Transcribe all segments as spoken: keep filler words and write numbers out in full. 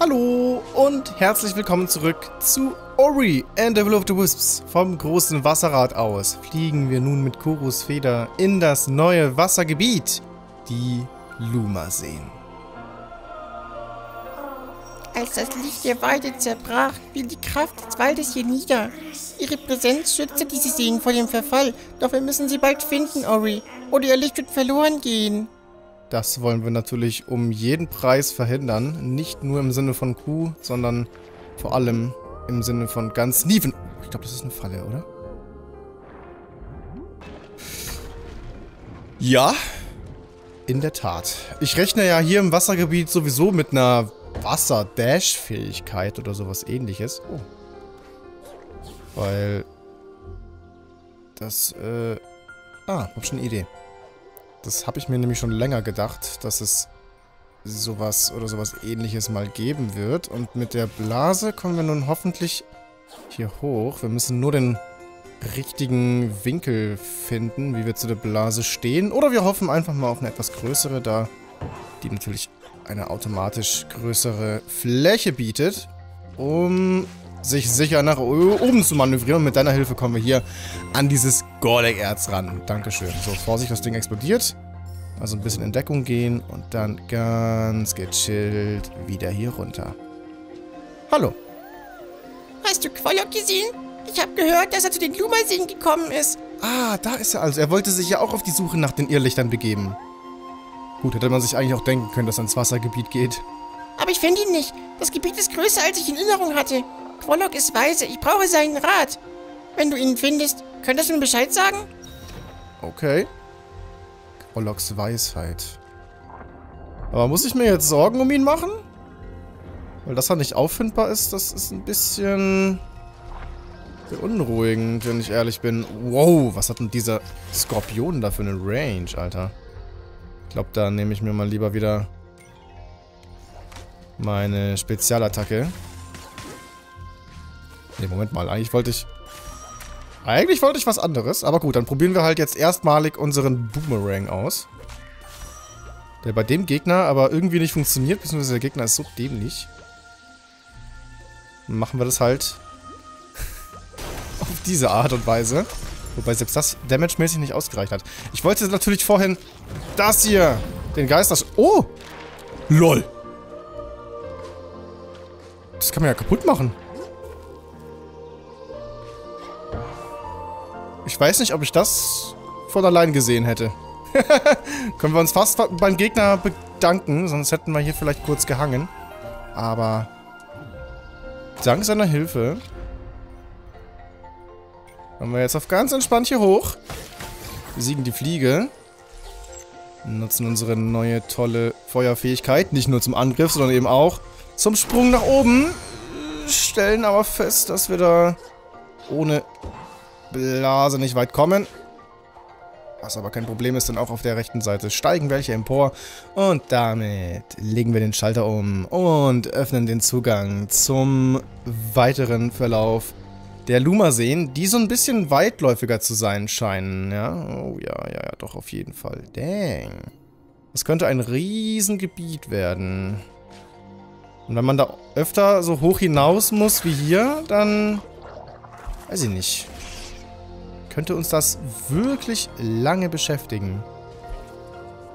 Hallo und herzlich willkommen zurück zu Ori and the Will of the Wisps. Vom großen Wasserrad aus fliegen wir nun mit Kuros Feder in das neue Wassergebiet, die Luma-Seen. Als das Licht der Weide zerbrach, fiel die Kraft des Waldes hier nieder. Ihre Präsenz schützte diese Seen vor dem Verfall, doch wir müssen sie bald finden, Ori, oder ihr Licht wird verloren gehen. Das wollen wir natürlich um jeden Preis verhindern. Nicht nur im Sinne von Ku, sondern vor allem im Sinne von ganz Nieven. Ich glaube, das ist eine Falle, oder? Ja, in der Tat. Ich rechne ja hier im Wassergebiet sowieso mit einer Wasser-Dash-Fähigkeit oder sowas ähnliches. Oh. Weil das, äh... Ah, hab schon eine Idee. Das habe ich mir nämlich schon länger gedacht, dass es sowas oder sowas ähnliches mal geben wird. Und mit der Blase kommen wir nun hoffentlich hier hoch. Wir müssen nur den richtigen Winkel finden, wie wir zu der Blase stehen. Oder wir hoffen einfach mal auf eine etwas größere, da die natürlich eine automatisch größere Fläche bietet, um sich sicher nach oben zu manövrieren. Und mit deiner Hilfe kommen wir hier an dieses Gorlek-Erz ran. Dankeschön. So, Vorsicht, das Ding explodiert. Also ein bisschen in Deckung gehen und dann ganz gechillt wieder hier runter. Hallo. Hast du Kwolok gesehen? Ich habe gehört, dass er zu den Luma-Seen gekommen ist. Ah, da ist er also. Er wollte sich ja auch auf die Suche nach den Irrlichtern begeben. Gut, hätte man sich eigentlich auch denken können, dass er ins Wassergebiet geht. Aber ich finde ihn nicht. Das Gebiet ist größer, als ich in Erinnerung hatte. Kwolok ist weise, ich brauche seinen Rat. Wenn du ihn findest, könntest du mir Bescheid sagen? Okay. Kwoloks Weisheit. Aber muss ich mir jetzt Sorgen um ihn machen? Weil dass er nicht auffindbar ist, das ist ein bisschen beunruhigend, wenn ich ehrlich bin. Wow, was hat denn dieser Skorpion da für eine Range, Alter? Ich glaube, da nehme ich mir mal lieber wieder meine Spezialattacke. Ne, Moment mal, eigentlich wollte ich... Eigentlich wollte ich was anderes, aber gut, dann probieren wir halt jetzt erstmalig unseren Boomerang aus. Der bei dem Gegner aber irgendwie nicht funktioniert, beziehungsweise der Gegner ist so dämlich. Dann machen wir das halt auf diese Art und Weise. Wobei selbst das damagemäßig nicht ausgereicht hat. Ich wollte natürlich vorhin das hier, den Geister... Oh! LOL! Das kann man ja kaputt machen. Ich weiß nicht, ob ich das von allein gesehen hätte. Können wir uns fast beim Gegner bedanken, sonst hätten wir hier vielleicht kurz gehangen. Aber dank seiner Hilfe kommen wir jetzt auf ganz entspannt hier hoch. Besiegen die Fliege. Nutzen unsere neue tolle Feuerfähigkeit. Nicht nur zum Angriff, sondern eben auch zum Sprung nach oben. Stellen aber fest, dass wir da ohne Blase nicht weit kommen. Was aber kein Problem ist, denn auch auf der rechten Seite steigen welche empor. Und damit legen wir den Schalter um und öffnen den Zugang zum weiteren Verlauf der Luma-Seen, die so ein bisschen weitläufiger zu sein scheinen. Ja, oh ja, ja, ja, doch, auf jeden Fall. Dang. Das könnte ein Riesengebiet werden. Und wenn man da öfter so hoch hinaus muss wie hier, dann... Weiß ich nicht. Könnte uns das wirklich lange beschäftigen.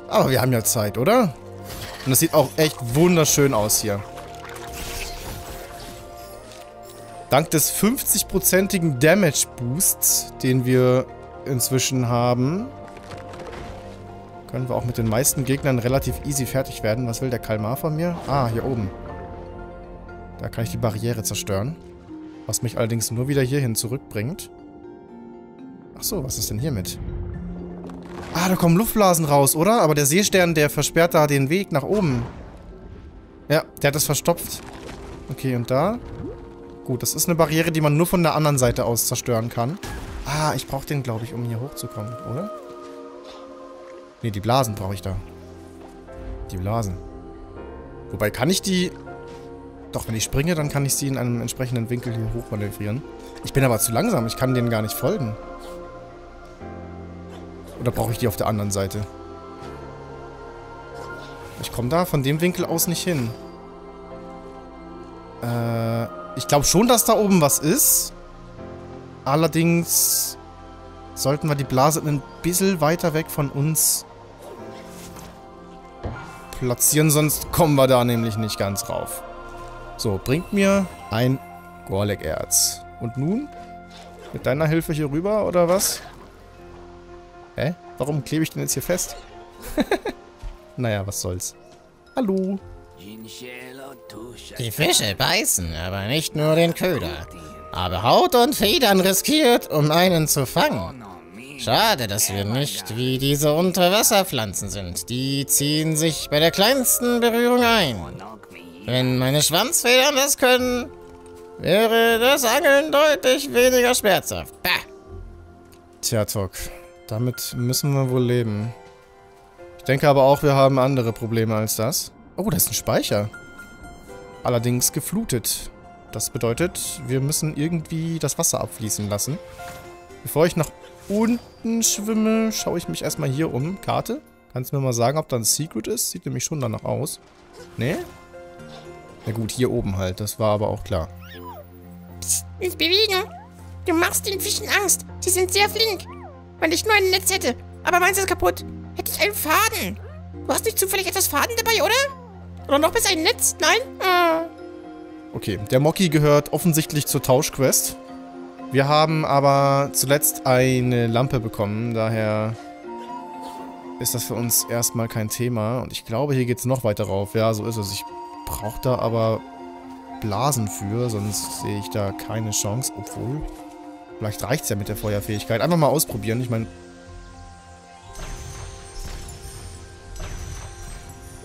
Aber wir haben ja Zeit, oder? Und das sieht auch echt wunderschön aus hier. Dank des fünfzig-prozentigen Damage-Boosts, den wir inzwischen haben, können wir auch mit den meisten Gegnern relativ easy fertig werden. Was will der Kalmar von mir? Ah, hier oben. Da kann ich die Barriere zerstören. Was mich allerdings nur wieder hierhin zurückbringt. Achso, was ist denn hiermit? Ah, da kommen Luftblasen raus, oder? Aber der Seestern, der versperrt da den Weg nach oben. Ja, der hat das verstopft. Okay, und da? Gut, das ist eine Barriere, die man nur von der anderen Seite aus zerstören kann. Ah, ich brauche den, glaube ich, um hier hochzukommen, oder? Ne, die Blasen brauche ich da. Die Blasen. Wobei, kann ich die... Doch, wenn ich springe, dann kann ich sie in einem entsprechenden Winkel hier hochmanövrieren. Ich bin aber zu langsam, ich kann denen gar nicht folgen. Oder brauche ich die auf der anderen Seite? Ich komme da von dem Winkel aus nicht hin. Äh, ich glaube schon, dass da oben was ist. Allerdings sollten wir die Blase ein bisschen weiter weg von uns platzieren, sonst kommen wir da nämlich nicht ganz rauf. So, bringt mir ein Gorlek-Erz. Und nun? Mit deiner Hilfe hier rüber, oder was? Hä? Warum klebe ich denn jetzt hier fest? Naja, was soll's. Hallo. Die Fische beißen, aber nicht nur den Köder. Aber Haut und Federn riskiert, um einen zu fangen. Schade, dass wir nicht wie diese Unterwasserpflanzen sind. Die ziehen sich bei der kleinsten Berührung ein. Wenn meine Schwanzfedern das können, wäre das Angeln deutlich weniger schmerzhaft. Bah. Tja, Tok. Damit müssen wir wohl leben. Ich denke aber auch, wir haben andere Probleme als das. Oh, da ist ein Speicher. Allerdings geflutet. Das bedeutet, wir müssen irgendwie das Wasser abfließen lassen. Bevor ich nach unten schwimme, schaue ich mich erstmal hier um. Karte? Kannst du mir mal sagen, ob da ein Secret ist? Sieht nämlich schon danach aus. Nee? Na gut, hier oben halt. Das war aber auch klar. Psst, nicht bewegen. Du machst den Fischen Angst. Sie sind sehr flink. Wenn ich nur ein Netz hätte, aber meins ist kaputt, hätte ich einen Faden. Du hast nicht zufällig etwas Faden dabei, oder? Oder noch besser ein Netz? Nein? Äh. Okay, der Mocky gehört offensichtlich zur Tauschquest. Wir haben aber zuletzt eine Lampe bekommen, daher ist das für uns erstmal kein Thema. Und ich glaube, hier geht es noch weiter rauf. Ja, so ist es. Ich brauche da aber Blasen für, sonst sehe ich da keine Chance, obwohl... Vielleicht reicht es ja mit der Feuerfähigkeit. Einfach mal ausprobieren. Ich meine...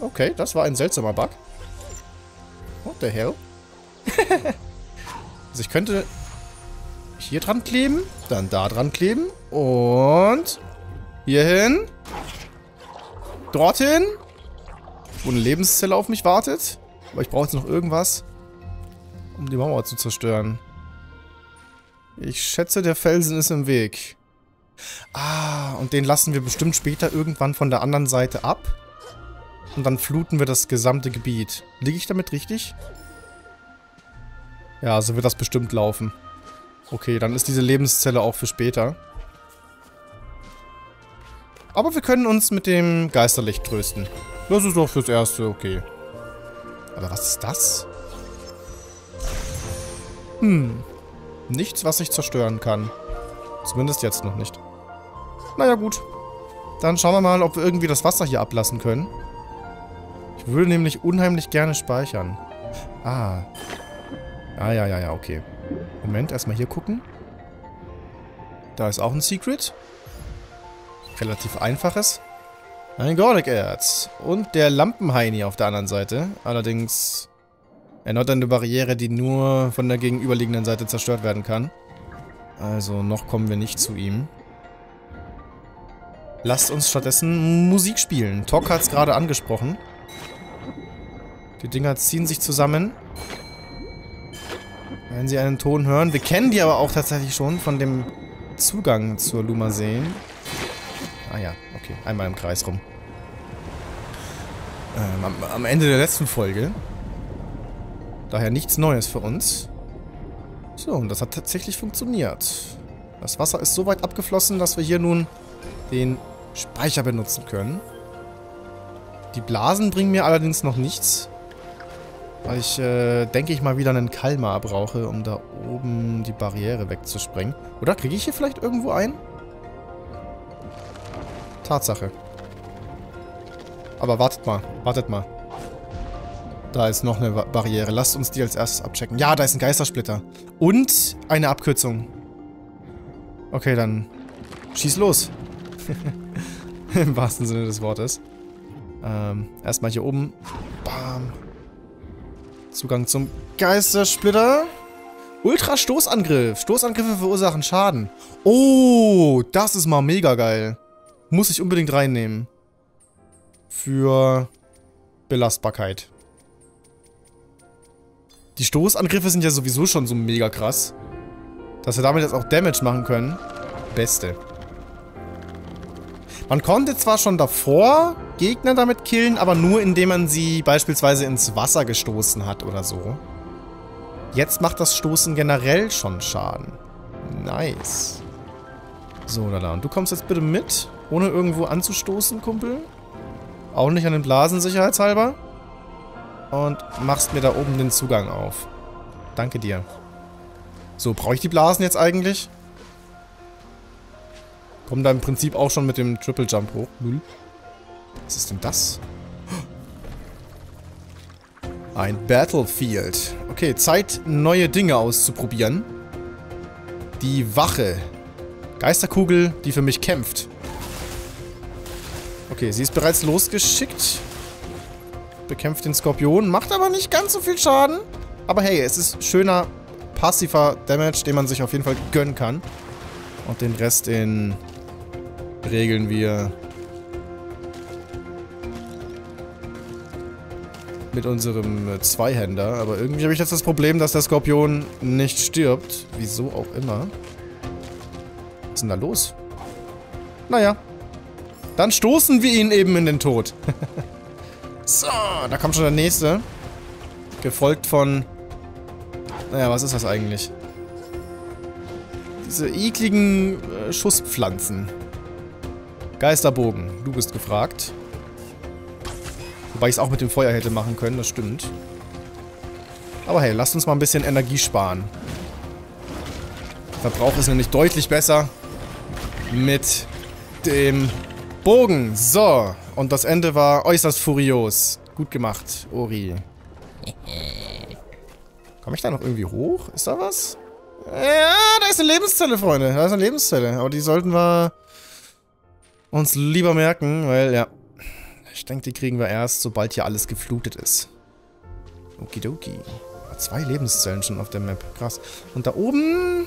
Okay, das war ein seltsamer Bug. What the hell? Also ich könnte hier dran kleben, dann da dran kleben und hierhin, dorthin, wo eine Lebenszelle auf mich wartet. Aber ich brauche jetzt noch irgendwas, um die Mauer zu zerstören. Ich schätze, der Felsen ist im Weg. Ah, und den lassen wir bestimmt später irgendwann von der anderen Seite ab. Und dann fluten wir das gesamte Gebiet. Liege ich damit richtig? Ja, so wird das bestimmt laufen. Okay, dann ist diese Lebenszelle auch für später. Aber wir können uns mit dem Geisterlicht trösten. Das ist doch fürs Erste okay. Aber was ist das? Hm... Nichts, was ich zerstören kann. Zumindest jetzt noch nicht. Naja, gut. Dann schauen wir mal, ob wir irgendwie das Wasser hier ablassen können. Ich würde nämlich unheimlich gerne speichern. Ah. Ah, ja, ja, ja, okay. Moment, erstmal hier gucken. Da ist auch ein Secret. Relativ einfaches. Ein Gorlek-Erz. Und der Lampenheini auf der anderen Seite. Allerdings... Erneut eine Barriere, die nur von der gegenüberliegenden Seite zerstört werden kann. Also noch kommen wir nicht zu ihm. Lasst uns stattdessen Musik spielen. Tok hat es gerade angesprochen. Die Dinger ziehen sich zusammen. Wenn sie einen Ton hören. Wir kennen die aber auch tatsächlich schon von dem Zugang zur Luma-Seen. Ah ja, okay. Einmal im Kreis rum. Ähm, am, am Ende der letzten Folge... Daher nichts Neues für uns. So, und das hat tatsächlich funktioniert. Das Wasser ist so weit abgeflossen, dass wir hier nun den Speicher benutzen können. Die Blasen bringen mir allerdings noch nichts. Weil ich, äh, denke ich mal, wieder einen Kalmar brauche, um da oben die Barriere wegzusprengen. Oder kriege ich hier vielleicht irgendwo einen? Tatsache. Aber wartet mal, wartet mal. Da ist noch eine Barriere. Lasst uns die als erstes abchecken. Ja, da ist ein Geistersplitter. Und eine Abkürzung. Okay, dann schieß los. Im wahrsten Sinne des Wortes. Ähm, erstmal hier oben. Bam. Zugang zum Geistersplitter. Ultrastoßangriff. Stoßangriffe verursachen Schaden. Oh, das ist mal mega geil. Muss ich unbedingt reinnehmen. Für Belastbarkeit. Die Stoßangriffe sind ja sowieso schon so mega krass. Dass wir damit jetzt auch Damage machen können. Beste. Man konnte zwar schon davor Gegner damit killen, aber nur indem man sie beispielsweise ins Wasser gestoßen hat oder so. Jetzt macht das Stoßen generell schon Schaden. Nice. So, lala. Und du kommst jetzt bitte mit, ohne irgendwo anzustoßen, Kumpel. Auch nicht an den Blasen, sicherheitshalber. Und machst mir da oben den Zugang auf. Danke dir. So, brauche ich die Blasen jetzt eigentlich? Komm da im Prinzip auch schon mit dem Triple Jump hoch. Null. Was ist denn das? Ein Battlefield. Okay, Zeit, neue Dinge auszuprobieren. Die Wache. Geisterkugel, die für mich kämpft. Okay, sie ist bereits losgeschickt. Bekämpft den Skorpion. Macht aber nicht ganz so viel Schaden. Aber hey, es ist schöner, passiver Damage, den man sich auf jeden Fall gönnen kann. Und den Rest, den regeln wir mit unserem Zweihänder. Aber irgendwie habe ich jetzt das Problem, dass der Skorpion nicht stirbt. Wieso auch immer. Was ist denn da los? Naja. Dann stoßen wir ihn eben in den Tod. So, da kommt schon der nächste. Gefolgt von... Naja, was ist das eigentlich? Diese ekligen äh, Schusspflanzen. Geisterbogen. Du bist gefragt. Wobei ich es auch mit dem Feuer hätte machen können, das stimmt. Aber hey, lasst uns mal ein bisschen Energie sparen. Der Verbrauch ist nämlich deutlich besser mit dem Bogen. So, und das Ende war äußerst furios. Gut gemacht, Ori. Komme ich da noch irgendwie hoch? Ist da was? Ja, da ist eine Lebenszelle, Freunde. Da ist eine Lebenszelle. Aber die sollten wir uns lieber merken, weil, ja. Ich denke, die kriegen wir erst, sobald hier alles geflutet ist. Okidoki. Zwei Lebenszellen schon auf der Map. Krass. Und da oben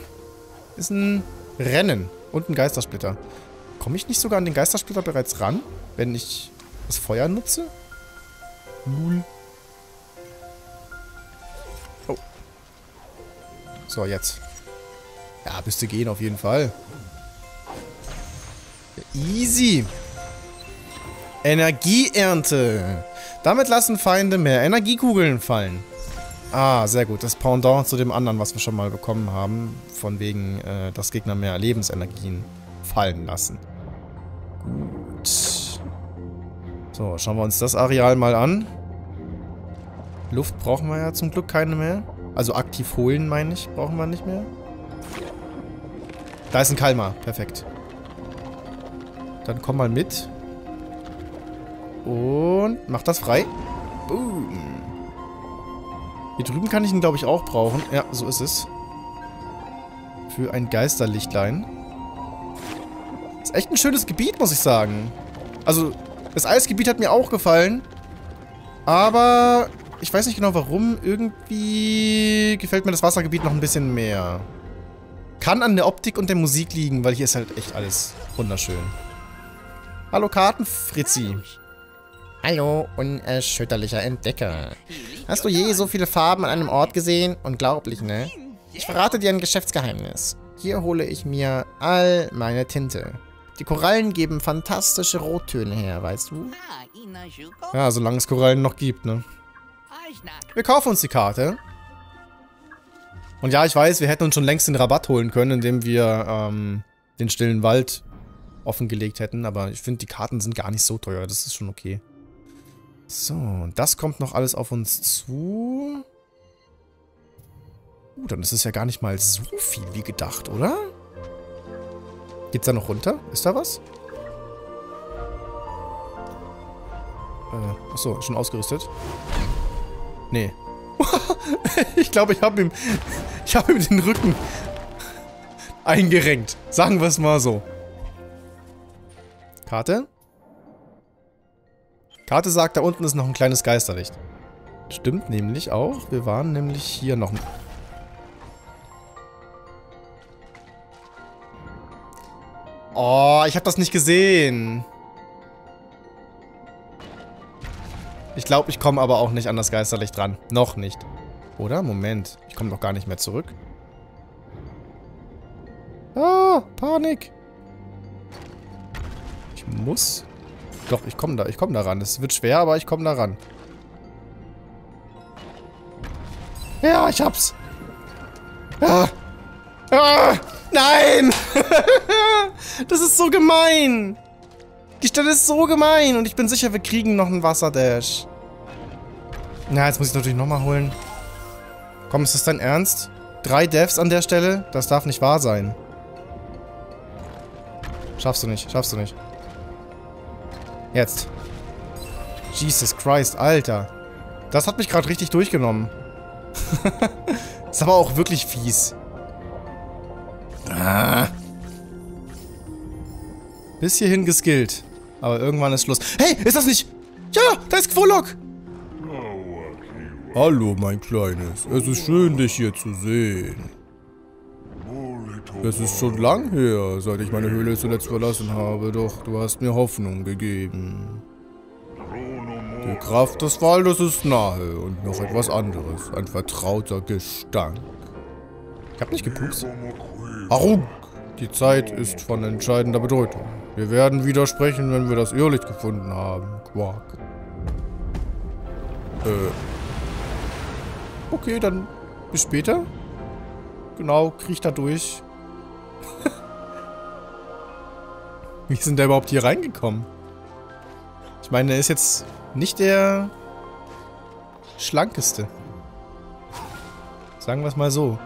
ist ein Rennen und ein Geistersplitter. Komme ich nicht sogar an den Geistersplitter bereits ran, wenn ich das Feuer nutze? Null. Oh. So, jetzt. Ja, müsste gehen auf jeden Fall. Easy. Energieernte. Damit lassen Feinde mehr Energiekugeln fallen. Ah, sehr gut. Das Pendant zu dem anderen, was wir schon mal bekommen haben. Von wegen, äh, dass Gegner mehr Lebensenergien fallen lassen. Gut. So, schauen wir uns das Areal mal an. Luft brauchen wir ja zum Glück keine mehr. Also aktiv holen, meine ich, brauchen wir nicht mehr. Da ist ein Kalmar. Perfekt. Dann komm mal mit. Und mach das frei. Boom. Hier drüben kann ich ihn, glaube ich, auch brauchen. Ja, so ist es. Für ein Geisterlichtlein. Ist echt ein schönes Gebiet, muss ich sagen. Also, das Eisgebiet hat mir auch gefallen. Aber ich weiß nicht genau, warum. Irgendwie gefällt mir das Wassergebiet noch ein bisschen mehr. Kann an der Optik und der Musik liegen, weil hier ist halt echt alles wunderschön. Hallo, Kartenfritzi. Hallo, unerschütterlicher Entdecker. Hast du je so viele Farben an einem Ort gesehen? Unglaublich, ne? Ich verrate dir ein Geschäftsgeheimnis. Hier hole ich mir all meine Tinte. Die Korallen geben fantastische Rottöne her, weißt du? Ja, solange es Korallen noch gibt, ne? Wir kaufen uns die Karte. Und ja, ich weiß, wir hätten uns schon längst den Rabatt holen können, indem wir ähm, den stillen Wald offengelegt hätten. Aber ich finde, die Karten sind gar nicht so teuer. Das ist schon okay. So, und das kommt noch alles auf uns zu. Uh, dann ist es ja gar nicht mal so viel wie gedacht, oder? Geht's da noch runter? Ist da was? Äh, achso, schon ausgerüstet? Nee. Ich glaube, ich habe ihm, ich habe ihm den Rücken eingerenkt. Sagen wir es mal so. Karte? Karte sagt, da unten ist noch ein kleines Geisterlicht. Stimmt nämlich auch. Wir waren nämlich hier noch... Oh, ich habe das nicht gesehen. Ich glaube, ich komme aber auch nicht an das Geisterlicht ran. Noch nicht. Oder? Moment. Ich komme doch gar nicht mehr zurück. Ah, Panik. Ich muss... Doch, ich komme da, ich komme da ran. Es wird schwer, aber ich komme da ran. Ja, ich hab's. Ah. Ah. Nein! Das ist so gemein! Die Stelle ist so gemein und ich bin sicher, wir kriegen noch einen Wasserdash. Na, jetzt muss ich natürlich nochmal holen. Komm, ist das dein Ernst? Drei Devs an der Stelle? Das darf nicht wahr sein. Schaffst du nicht, schaffst du nicht. Jetzt. Jesus Christ, Alter. Das hat mich gerade richtig durchgenommen. Ist aber auch wirklich fies. Ah. Bis hierhin geskillt. Aber irgendwann ist Schluss. Hey, ist das nicht... Ja, da ist Kwolok! Hallo, mein Kleines. Es ist schön, dich hier zu sehen. Es ist schon lang her, seit ich meine Höhle zuletzt verlassen habe. Doch du hast mir Hoffnung gegeben. Die Kraft des Waldes ist nahe und noch etwas anderes. Ein vertrauter Gestank. Ich hab nicht gepupst. Arug! Die Zeit ist von entscheidender Bedeutung. Wir werden wieder sprechen, wenn wir das Irrlicht gefunden haben. Quark. Äh. Okay, dann bis später. Genau, krieg da durch. Wie ist denn der überhaupt hier reingekommen? Ich meine, der ist jetzt nicht der schlankeste. Sagen wir es mal so.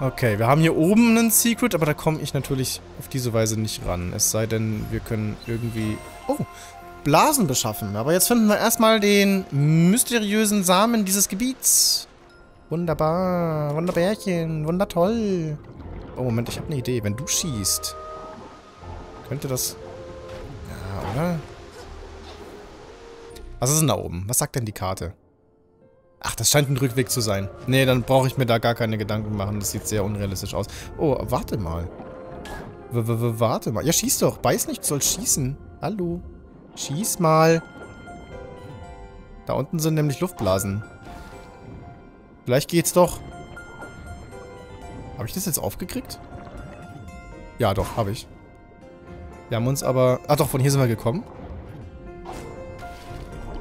Okay, wir haben hier oben einen Secret, aber da komme ich natürlich auf diese Weise nicht ran. Es sei denn, wir können irgendwie... Oh, Blasen beschaffen. Aber jetzt finden wir erstmal den mysteriösen Samen dieses Gebiets. Wunderbar. Wunderbärchen. Wundertoll. Oh, Moment, ich habe eine Idee. Wenn du schießt, könnte das... Ja, oder? Was ist denn da oben? Was sagt denn die Karte? Ach, das scheint ein Rückweg zu sein. Nee, dann brauche ich mir da gar keine Gedanken machen. Das sieht sehr unrealistisch aus. Oh, warte mal. W -w warte mal. Ja, schieß doch. Beiß nicht, soll schießen. Hallo. Schieß mal. Da unten sind nämlich Luftblasen. Vielleicht geht's doch. Habe ich das jetzt aufgekriegt? Ja, doch, habe ich. Wir haben uns aber... Ach doch, von hier sind wir gekommen.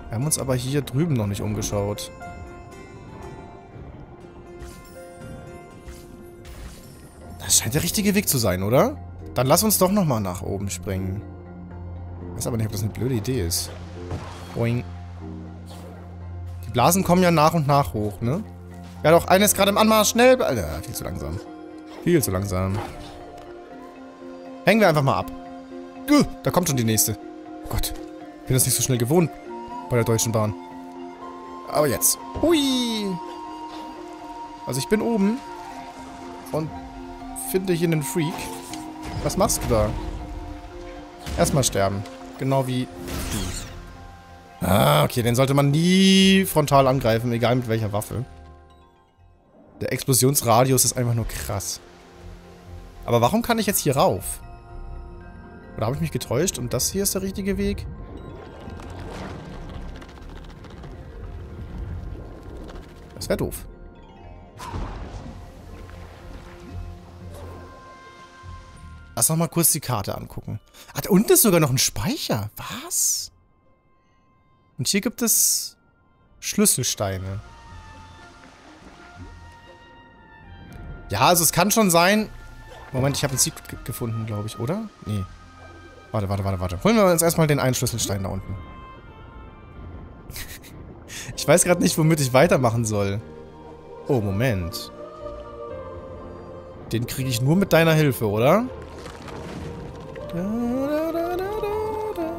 Wir haben uns aber hier drüben noch nicht umgeschaut. Das scheint der richtige Weg zu sein, oder? Dann lass uns doch nochmal nach oben springen. Ich weiß aber nicht, ob das eine blöde Idee ist. Boing. Die Blasen kommen ja nach und nach hoch, ne? Ja doch, eine ist gerade im Anmarsch. Schnell... Alter, viel zu langsam. Viel zu langsam. Hängen wir einfach mal ab. Uh, da kommt schon die nächste. Oh Gott. Ich bin das nicht so schnell gewohnt. Bei der Deutschen Bahn. Aber jetzt. Hui. Also ich bin oben. Und... finde hier einen Freak. Was machst du da? Erstmal sterben. Genau wie du. Ah, okay. Den sollte man nie frontal angreifen, egal mit welcher Waffe. Der Explosionsradius ist einfach nur krass. Aber warum kann ich jetzt hier rauf? Oder habe ich mich getäuscht und das hier ist der richtige Weg? Das wäre doof. Lass noch mal kurz die Karte angucken. Ah, da unten ist sogar noch ein Speicher. Was? Und hier gibt es Schlüsselsteine. Ja, also es kann schon sein... Moment, ich habe ein Secret gefunden, glaube ich, oder? Nee. Warte, warte, warte, warte. Holen wir uns erstmal den einen Schlüsselstein da unten. Ich weiß gerade nicht, womit ich weitermachen soll. Oh, Moment. Den kriege ich nur mit deiner Hilfe, oder? Da, da, da, da, da.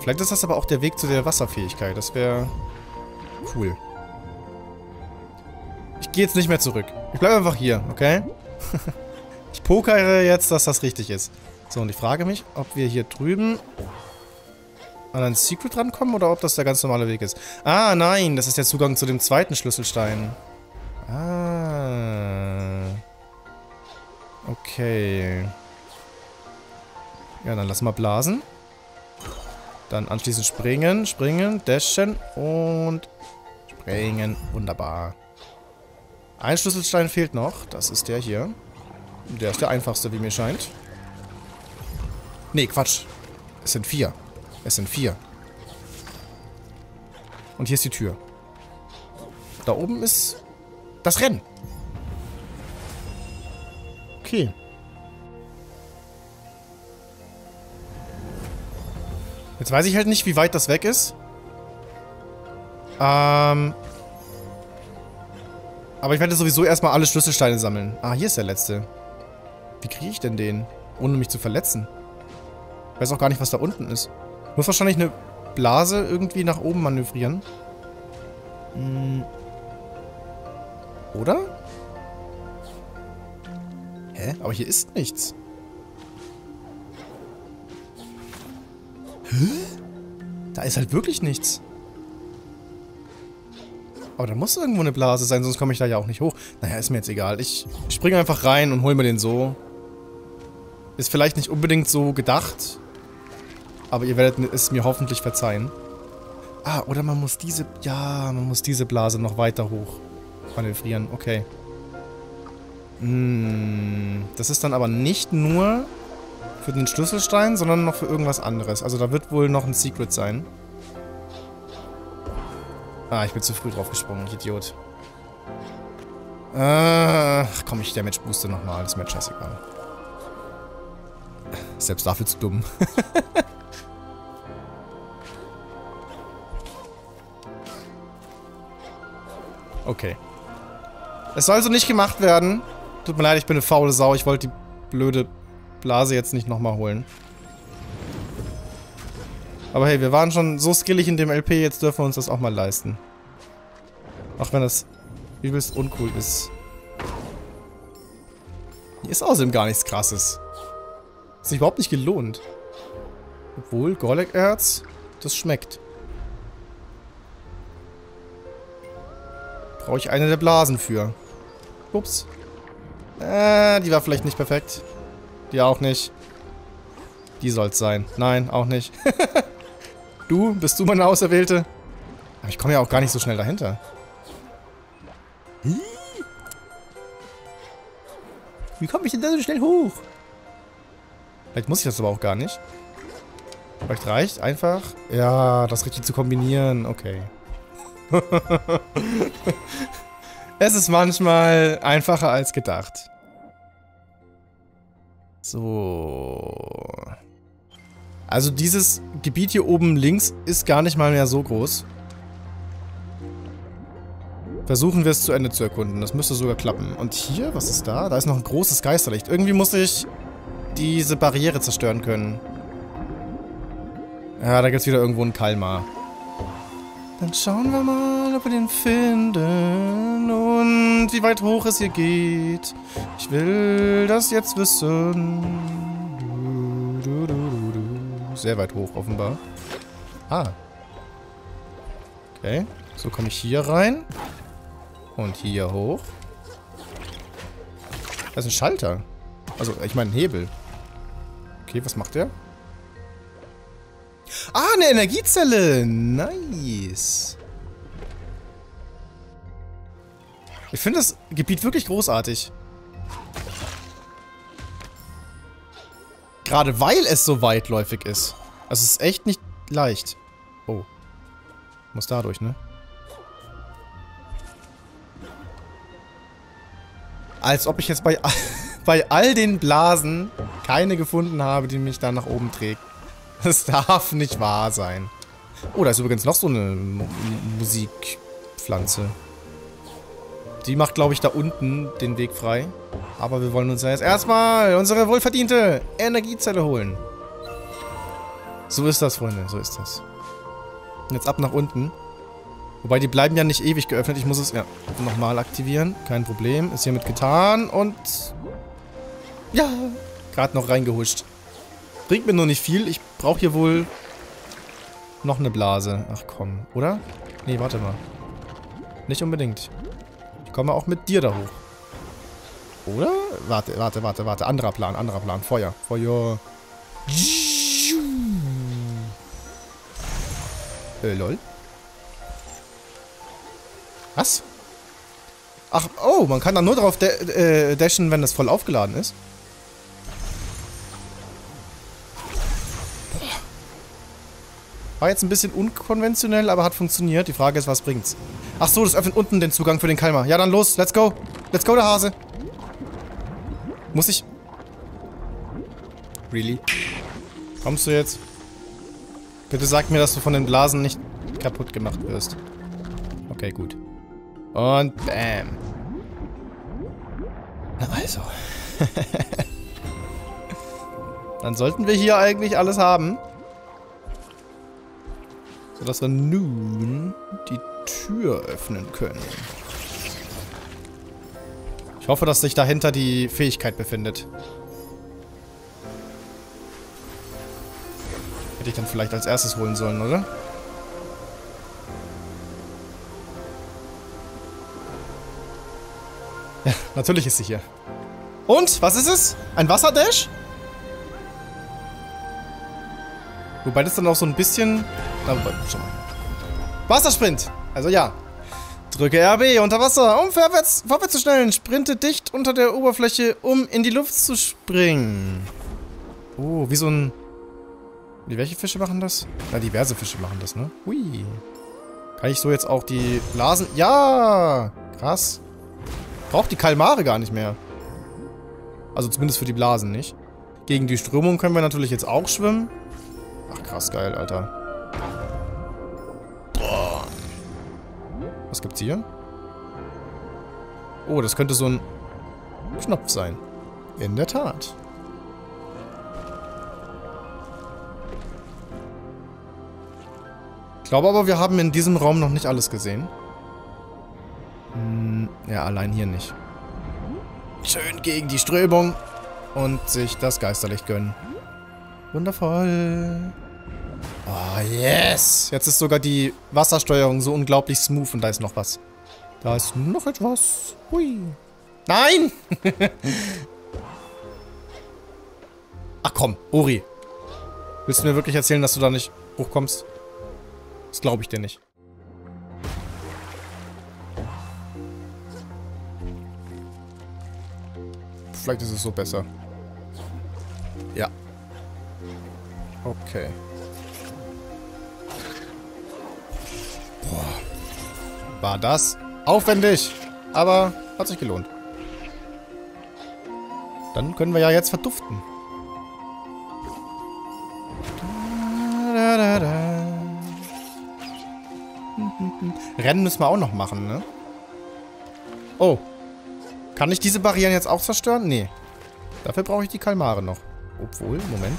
Vielleicht ist das aber auch der Weg zu der Wasserfähigkeit. Das wäre cool. Ich gehe jetzt nicht mehr zurück. Ich bleibe einfach hier, okay? Ich pokere jetzt, dass das richtig ist. So, und ich frage mich, ob wir hier drüben an ein Secret rankommen oder ob das der ganz normale Weg ist. Ah, nein, das ist der Zugang zu dem zweiten Schlüsselstein. Ah. Okay. Ja, dann lass mal blasen. Dann anschließend springen, springen, dashen und springen. Wunderbar. Ein Schlüsselstein fehlt noch. Das ist der hier. Der ist der einfachste, wie mir scheint. Nee, Quatsch. Es sind vier. Es sind vier. Und hier ist die Tür. Da oben ist Das Rennen. Okay. Jetzt weiß ich halt nicht, wie weit das weg ist. Ähm. Aber ich werde sowieso erstmal alle Schlüsselsteine sammeln. Ah, hier ist der letzte. Wie kriege ich denn den? Ohne mich zu verletzen. Ich weiß auch gar nicht, was da unten ist. Muss wahrscheinlich eine Blase irgendwie nach oben manövrieren. Hm. Oder? Hä? Aber hier ist nichts. Hä? Da ist halt wirklich nichts. Aber da muss irgendwo eine Blase sein, sonst komme ich da ja auch nicht hoch. Naja, ist mir jetzt egal. Ich springe einfach rein und hole mir den so. Ist vielleicht nicht unbedingt so gedacht. Aber ihr werdet es mir hoffentlich verzeihen. Ah, oder man muss diese... Ja, man muss diese Blase noch weiter hoch manövrieren. Okay. Hm, das ist dann aber nicht nur für den Schlüsselstein, sondern noch für irgendwas anderes. Also da wird wohl noch ein Secret sein. Ah, ich bin zu früh drauf gesprungen, ich Idiot. Ach, komm, ich Damage booste nochmal, das ist mir scheißegal. Selbst dafür zu dumm. Okay. Es soll also nicht gemacht werden. Tut mir leid, ich bin eine faule Sau. Ich wollte die blöde Blase jetzt nicht nochmal holen. Aber hey, wir waren schon so skillig in dem L P, jetzt dürfen wir uns das auch mal leisten. Auch wenn das übelst uncool ist. Hier ist außerdem gar nichts Krasses. Ist sich überhaupt nicht gelohnt. Obwohl, Gorlek-Erz, das schmeckt. Brauche ich eine der Blasen für. Ups. Äh, die war vielleicht nicht perfekt. Die auch nicht. Die soll's sein. Nein, auch nicht. Du? Bist du meine Auserwählte? Aber ich komme ja auch gar nicht so schnell dahinter. Wie komme ich denn da so schnell hoch? Vielleicht muss ich das aber auch gar nicht. Vielleicht reicht einfach... Ja, das richtig zu kombinieren. Okay. Es ist manchmal einfacher als gedacht. So. Also dieses Gebiet hier oben links ist gar nicht mal mehr so groß. Versuchen wir es zu Ende zu erkunden. Das müsste sogar klappen. Und hier, was ist da? Da ist noch ein großes Geisterlicht. Irgendwie muss ich diese Barriere zerstören können. Ja, da gibt es wieder irgendwo einen Kalmar. Dann schauen wir mal, ob wir den finden und wie weit hoch es hier geht. Ich will das jetzt wissen. Du, du, du, du. Sehr weit hoch, offenbar. Ah. Okay. So komme ich hier rein. Und hier hoch. Das ist ein Schalter. Also, ich meine, ein Hebel. Okay, was macht der? Ah, eine Energiezelle! Nice! Ich finde das Gebiet wirklich großartig. Gerade weil es so weitläufig ist. Also es ist echt nicht leicht. Oh. Muss dadurch, ne? Als ob ich jetzt bei, bei all den Blasen keine gefunden habe, die mich da nach oben trägt. Das darf nicht wahr sein. Oh, da ist übrigens noch so eine Musikpflanze. Die macht, glaube ich, da unten den Weg frei. Aber wir wollen uns ja jetzt erstmal unsere wohlverdiente Energiezelle holen. So ist das, Freunde. So ist das. Jetzt ab nach unten. Wobei, die bleiben ja nicht ewig geöffnet. Ich muss es ja nochmal aktivieren. Kein Problem. Ist hiermit getan. Und... Ja. Gerade noch reingehuscht. Bringt mir nur nicht viel. Ich brauche hier wohl noch eine Blase. Ach komm, oder? Nee, warte mal. Nicht unbedingt. Ich komme auch mit dir da hoch. Oder? Warte, warte, warte, warte. Anderer Plan, anderer Plan. Feuer, Feuer. Äh, lol. Was? Ach, oh, man kann da nur drauf äh, dashen, wenn das voll aufgeladen ist. War jetzt ein bisschen unkonventionell, aber hat funktioniert. Die Frage ist, was bringt's? Ach so, das öffnet unten den Zugang für den Kalmar. Ja, dann los. Let's go. Let's go, der Hase. Muss ich? Really? Kommst du jetzt? Bitte sag mir, dass du von den Blasen nicht kaputt gemacht wirst. Okay, gut. Und bam. Na also. Dann sollten wir hier eigentlich alles haben. Sodass wir nun die Tür öffnen können. Ich hoffe, dass sich dahinter die Fähigkeit befindet. Hätte ich dann vielleicht als erstes holen sollen, oder? Ja, natürlich ist sie hier. Und? Was ist es? Ein Wasserdash? Wobei das dann auch so ein bisschen... Na, wobei, schau mal. Wassersprint! Also ja. Drücke R B unter Wasser, um vorwärts, vorwärts zu schnellen. Sprinte dicht unter der Oberfläche, um in die Luft zu springen. Oh, wie so ein... Wie, welche Fische machen das? Na, diverse Fische machen das, ne? Hui. Kann ich so jetzt auch die Blasen... Ja! Krass. Braucht die Kalmare gar nicht mehr. Also zumindest für die Blasen nicht. Gegen die Strömung können wir natürlich jetzt auch schwimmen. Ach, krass geil, Alter. Was gibt's hier? Oh, das könnte so ein Knopf sein. In der Tat. Ich glaube aber, wir haben in diesem Raum noch nicht alles gesehen. Hm, ja, allein hier nicht. Schön gegen die Strömung und sich das Geisterlicht gönnen. Wundervoll. Oh, yes! Jetzt ist sogar die Wassersteuerung so unglaublich smooth und da ist noch was. Da ist noch etwas. Hui. Nein! Ach komm, Ori. Willst du mir wirklich erzählen, dass du da nicht hochkommst? Das glaube ich dir nicht. Vielleicht ist es so besser. Ja. Okay. Boah. War das aufwendig, aber hat sich gelohnt. Dann können wir ja jetzt verduften. Da, da, da, da. Rennen müssen wir auch noch machen, ne? Oh. Kann ich diese Barrieren jetzt auch zerstören? Nee. Dafür brauche ich die Kalmare noch. Obwohl, Moment.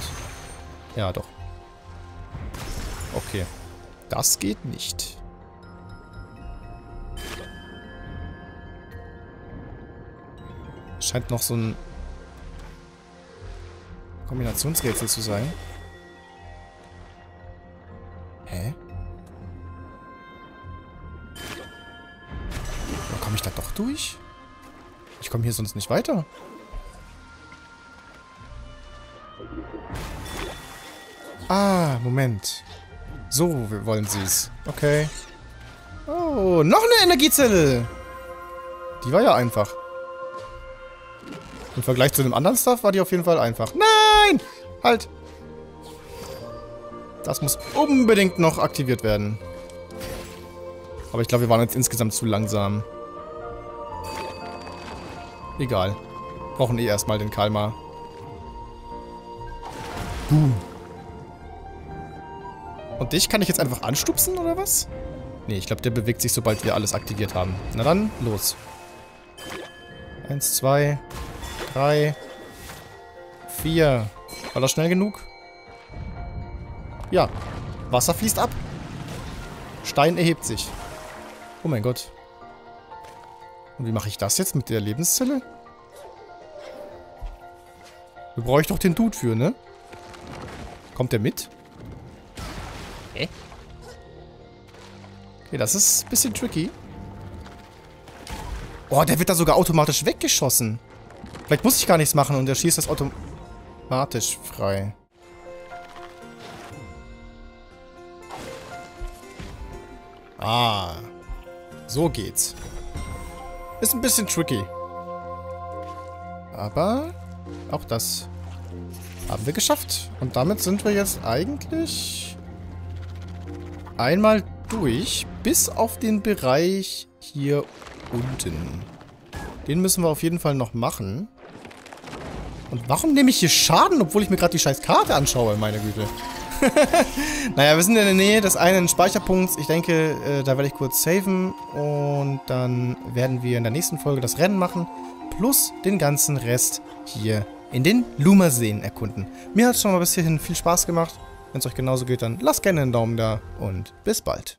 Ja, doch. Okay. Das geht nicht. Scheint noch so ein Kombinationsrätsel zu sein. Hä? Oder komme ich da doch durch? Ich komme hier sonst nicht weiter. Ah, Moment. So, wir wollen sie's. Okay. Oh, noch eine Energiezelle. Die war ja einfach. Im Vergleich zu dem anderen Stuff war die auf jeden Fall einfach. Nein! Halt! Das muss unbedingt noch aktiviert werden. Aber ich glaube, wir waren jetzt insgesamt zu langsam. Egal. Brauchen eh erstmal den Kalmar. Boom. Und dich kann ich jetzt einfach anstupsen, oder was? Nee, ich glaube, der bewegt sich, sobald wir alles aktiviert haben. Na dann, los. Eins, zwei, drei, vier. War das schnell genug? Ja. Wasser fließt ab. Stein erhebt sich. Oh mein Gott. Und wie mache ich das jetzt mit der Lebenszelle? Da brauche ich doch den Dude für, ne? Kommt der mit? Hä? Okay, das ist ein bisschen tricky. Oh, der wird da sogar automatisch weggeschossen. Vielleicht muss ich gar nichts machen und der schießt das automatisch frei. Ah. So geht's. Ist ein bisschen tricky. Aber auch das haben wir geschafft. Und damit sind wir jetzt eigentlich einmal durch, bis auf den Bereich hier unten. Den müssen wir auf jeden Fall noch machen. Und warum nehme ich hier Schaden, obwohl ich mir gerade die scheiß Karte anschaue, meine Güte? Naja, wir sind in der Nähe des einen Speicherpunkts. Ich denke, äh, da werde ich kurz saven. Und dann werden wir in der nächsten Folge das Rennen machen. Plus den ganzen Rest hier in den Luma-Seen erkunden. Mir hat es schon mal bis hierhin viel Spaß gemacht. Wenn es euch genauso geht, dann lasst gerne einen Daumen da. Und bis bald.